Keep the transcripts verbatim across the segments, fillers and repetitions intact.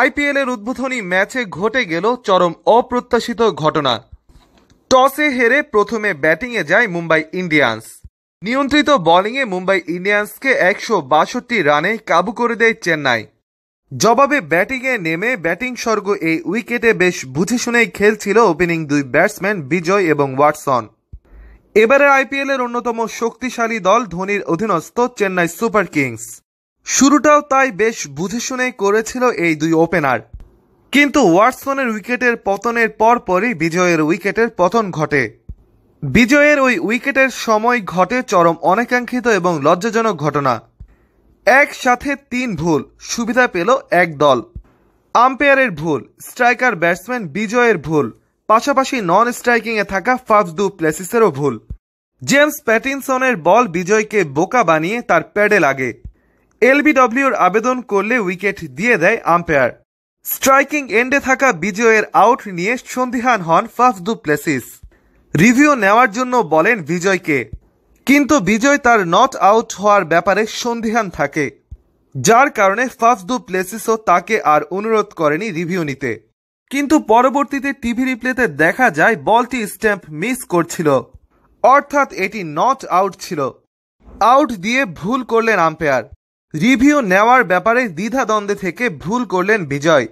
আইপিএলের উদ্বোধনী ম্যাচে ঘটে গেল চরম অপ্রত্যাশিত ঘটনা। টসে হেরে প্রথমে ব্যাটিংয়ে যায় মুম্বাই ইন্ডিয়ান্স। নিয়ন্ত্রিত বোলিংয়ে মুম্বাই ইন্ডিয়ান্সকে একশো বাষট্টি রানে কাবু করে দেয় চেন্নাই। জবাবে ব্যাটিংয়ে নেমে ব্যাটিং স্বর্গ এই উইকেটে বেশ বুঝে শুনেই খেলছিল ওপেনিং দুই ব্যাটসম্যান বিজয় এবং ওয়াটসন। এবারের আইপিএলের অন্যতম শক্তিশালী দল ধোনির অধীনস্থ চেন্নাই সুপার কিংস। শুরুটাও তাই বেশ বুঝে শুনেই করেছিল এই দুই ওপেনার, কিন্তু ওয়াটসনের উইকেটের পতনের পরপরই বিজয়ের উইকেটের পতন ঘটে। বিজয়ের ওই উইকেটের সময় ঘটে চরম অনাকাঙ্ক্ষিত এবং লজ্জাজনক ঘটনা। একসাথে তিন ভুল সুবিধা পেল এক দল। আম্পায়ারের ভুল, স্ট্রাইকার ব্যাটসম্যান বিজয়ের ভুল, পাশাপাশি নন স্ট্রাইকিংয়ে থাকা ফাফদু প্লেসিসেরও ভুল। জেমস প্যাটিনসনের বল বিজয়কে বোকা বানিয়ে তার প্যাডে লাগে। এলবিডব্লিউর আবেদন করলে উইকেট দিয়ে দেয় আম্পায়ার। স্ট্রাইকিং এন্ডে থাকা বিজয়ের আউট নিয়ে সন্দিহান হন ফাফদু প্লেসিস। রিভিউ নেওয়ার জন্য বলেন বিজয়কে, কিন্তু বিজয় তার নট আউট হওয়ার ব্যাপারে সন্দিহান থাকে, যার কারণে ফাফদু প্লেসিসও তাকে আর অনুরোধ করেনি রিভিউ নিতে। কিন্তু পরবর্তীতে টিভি রিপ্লেতে দেখা যায় বলটি স্ট্যাম্প মিস করছিল, অর্থাৎ এটি নট আউট ছিল। আউট দিয়ে ভুল করলেন আম্পায়ার। রিভিউ নেওয়ার ব্যাপারে দ্বিধাদ্বন্দ্বে থেকে ভুল করলেন বিজয়।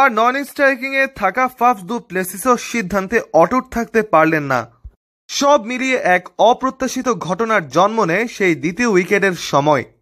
আর নন স্ট্রাইকিংয়ে থাকা ফাফদু প্লেসিসও সিদ্ধান্তে অটুট থাকতে পারলেন না। সব মিলিয়ে এক অপ্রত্যাশিত ঘটনার জন্ম নেয় সেই দ্বিতীয় উইকেটের সময়।